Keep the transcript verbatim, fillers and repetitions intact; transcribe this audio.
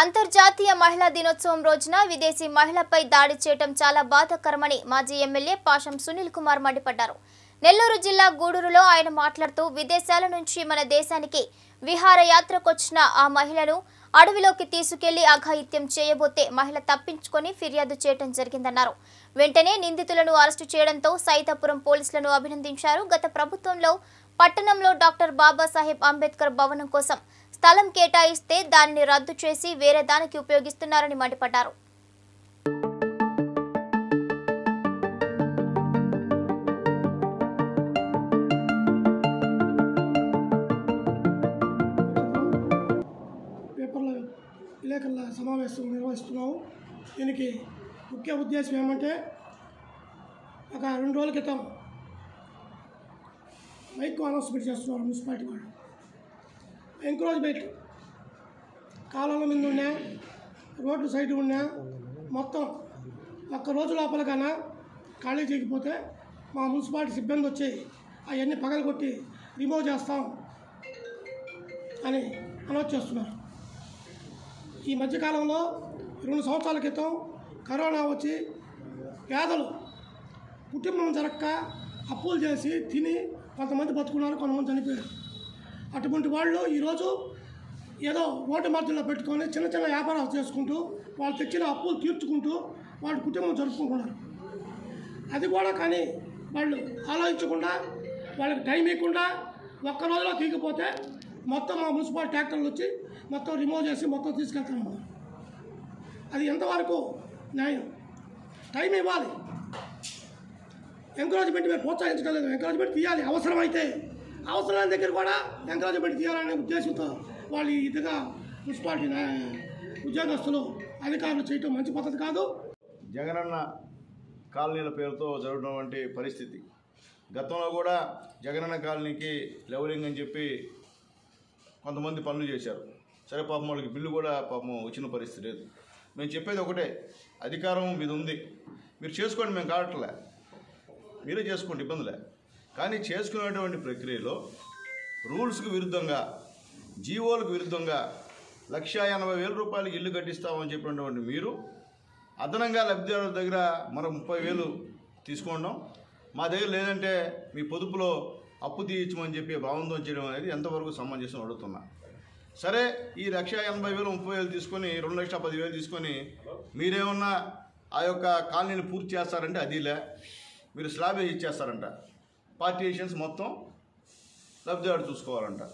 అంతర్జాతీయ మహిళా దినోత్సవం రోజున విదేశీ మహిళపై దాడి చేయడం చాలా బాధాకరమని మాజీ ఎమ్మెల్యే పాశం సునీల్ కుమార్ మండిపడ్డారు. నెల్లూరు జిల్లా గూడూరులో ఆయన మాట్లాడుతూ విదేశాల నుంచి మన దేశానికి విహారయాత్రకొచ్చిన ఆ మహిళను అడవిలోకి తీసుకెళ్లి అఘాయిత్యం చేయబోతే మహిళ తప్పించుకొని ఫిర్యాదు చేయడం జరిగిందన్నారు. వెంటనే నిందితులను అరెస్టు చేయడంతో సైతాపురం పోలీసులను అభినందించారు. గత ప్రభుత్వంలో పట్టణంలో డాక్టర్ బాబాసాహెబ్ అంబేద్కర్ భవనం కోసం స్థలం కేటాయిస్తే దానిని రద్దు చేసి వేరే దానికి ఉపయోగిస్తున్నారని మండిపడ్డారు. పేపర్ల విలేకరుల సమావేశం నిర్వహిస్తున్నాము. దీనికి ముఖ్య ఉద్దేశం ఏమంటే, ఒక రెండు రోజుల క్రితం మైక్ అనౌన్స్మెంట్ చేస్తున్నారు మున్సిపాలిటీ వాళ్ళు. ఎంక్రోచ్మెంట్ కాలంలో మీద ఉన్న రోడ్డు సైడ్ ఉన్న మొత్తం ఒక్క రోజు లోపల కన్నా ఖాళీ చేయకపోతే మా మున్సిపాలిటీ సిబ్బంది వచ్చి అవన్నీ పగలగొట్టి రిమూవ్ చేస్తాం అని అనౌన్స్ చేస్తున్నారు. ఈ మధ్యకాలంలో రెండు సంవత్సరాల క్రితం కరోనా వచ్చి పేదలు కుటుంబం జరక్క అప్పులు చేసి తిని కొంతమంది బతుకున్నారు, కొంతమంది చనిపోయారు. అటువంటి వాళ్ళు ఈరోజు ఏదో రోడ్డు మార్గంలో పెట్టుకొని చిన్న చిన్న వ్యాపారాలు చేసుకుంటూ వాళ్ళు తెచ్చిన అప్పులు తీర్చుకుంటూ వాళ్ళ కుటుంబం జరుపుకుంటున్నారు. అది కూడా కానీ వాళ్ళు ఆలోచించకుండా వాళ్ళకి టైం ఇవ్వకుండా ఒక్క రోజులో తీయకపోతే మొత్తం మా మున్సిపల్ ట్రాక్టర్లు వచ్చి మొత్తం రిమూవ్ చేసి మొత్తం తీసుకెళ్తామన్నారు. అది ఎంతవరకు న్యాయం? టైం ఇవ్వాలి. ఎంకరేజ్మెంట్ మీరు ప్రోత్సహించగలదు, ఎంకరేజ్మెంట్ తీయాలి. అవసరమైతే అవసరాల దగ్గర కూడా ఎంకరేజ్మెంట్ తీయాలనే ఉద్దేశంతో వాళ్ళు ఈ విధంగా మున్సిపాలిటీ ఉద్యోగస్తులు అధికారులు చేయటం మంచి పద్ధతి కాదు. జగనన్న కాలనీల పేరుతో జరుగుతున్నటువంటి పరిస్థితి, గతంలో కూడా జగనన్న కాలనీకి లెవలింగ్ అని చెప్పి కొంతమంది పనులు చేశారు. సరే, పాపం వాళ్ళకి బిల్లు కూడా పాపం వచ్చిన పరిస్థితి లేదు. మేము చెప్పేది ఒకటే, అధికారం మీద ఉంది, మీరు చేసుకోండి, మేము కావట్లే, మీరే చేసుకోండి, ఇబ్బందిలే. కానీ చేసుకునేటువంటి ప్రక్రియలో రూల్స్కు విరుద్ధంగా, జీవోలకు విరుద్ధంగా లక్ష ఎనభై వేల రూపాయలకి ఇల్లు కట్టిస్తామని చెప్పినటువంటి మీరు అదనంగా లబ్ధిదారుల దగ్గర మరో ముప్పై వేలు తీసుకోవడం, మా దగ్గర లేదంటే మీ పొదుపులో అప్పు తీయించమని చెప్పి భావంతో చేయడం అనేది ఎంతవరకు సమంజసం అడుగుతున్నా. సరే, ఈ లక్ష ఎనభై వేలు ముప్పై వేలు తీసుకొని రెండు లక్షల పదివేలు తీసుకొని మీరేమన్నా ఆ యొక్క కాలనీని పూర్తి చేస్తారంటే అదిలే, మీరు స్లాబ్ ఇచ్చేస్తారంట, పార్టీషన్స్ మొత్తం లబ్ధిదారు చూసుకోవాలంట.